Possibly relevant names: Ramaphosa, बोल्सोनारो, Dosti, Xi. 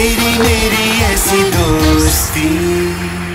तेरी मेरी ऐसी दोस्ती।